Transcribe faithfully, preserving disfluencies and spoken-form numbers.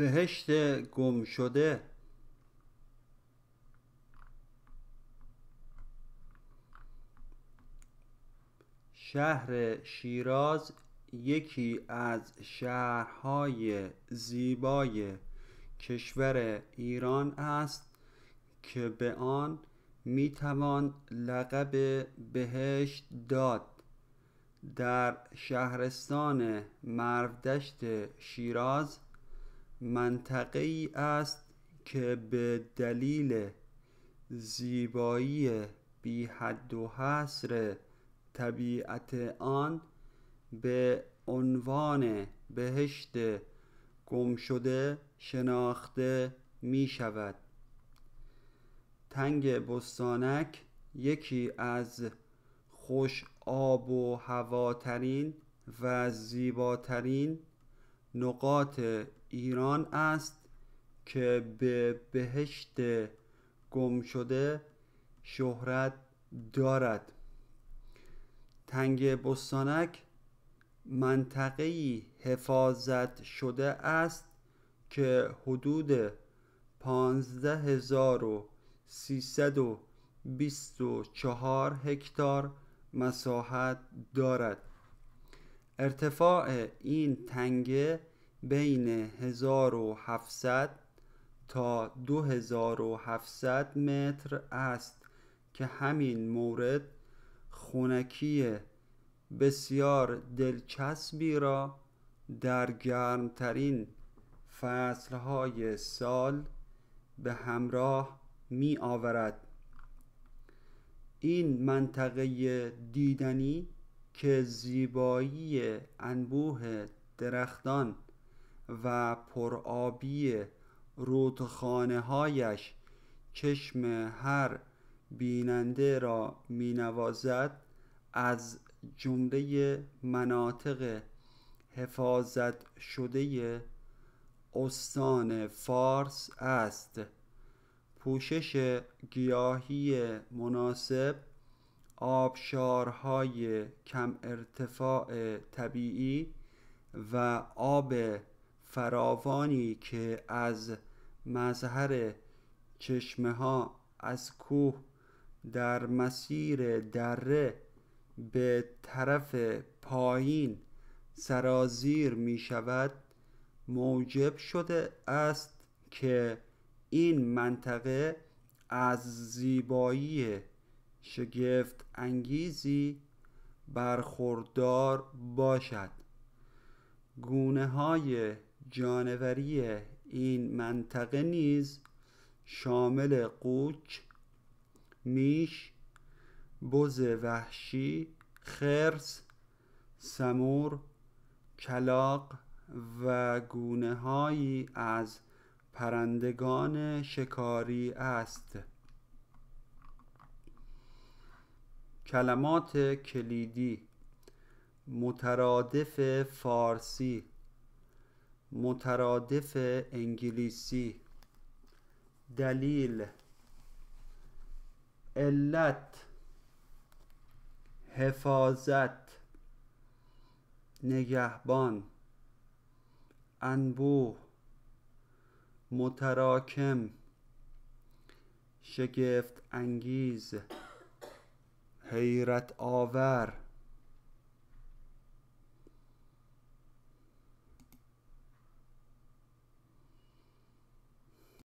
بهشت گم شده. شهر شیراز یکی از شهرهای زیبای کشور ایران است که به آن میتوان لقب بهشت داد. در شهرستان مرودشت شیراز منطقه‌ای است که به دلیل زیبایی بی حد و حصر طبیعت آن به عنوان بهشت گم شده شناخته می شود. تنگ بستانک یکی از خوش آب و هواترین و زیباترین نقاط ایران است که به بهشت گم شده شهرت دارد. تنگ بستانک منطقه‌ای حفاظت شده است که حدود پانزده هزار و سیصد و بیست و چهار هکتار مساحت دارد. ارتفاع این تنگه بین هزار و هفتصد تا دو هزار و هفتصد متر است که همین مورد خنکی بسیار دلچسبی را در گرمترین فصلهای سال به همراه می آورد. این منطقه دیدنی که زیبایی انبوه درختان و پرآبی رودخانه‌هایش چشم هر بیننده را مینوازد از جمله مناطق حفاظت شده استان فارس است. پوشش گیاهی مناسب، آبشارهای کم ارتفاع طبیعی و آب فراوانی که از مظهر چشمه ها از کوه در مسیر دره به طرف پایین سرازیر می شود موجب شده است که این منطقه از زیبایی شگفت انگیزی برخوردار باشد. گونه های جانوری این منطقه نیز شامل قوچ، میش، بز وحشی، خرس، سمور، کلاغ و گونه هایی از پرندگان شکاری است. کلمات کلیدی: مترادف فارسی، مترادف انگلیسی، دلیل، علت، حفاظت، نگهبان، انبوه، متراکم، شگفت انگیز، حیرت آور.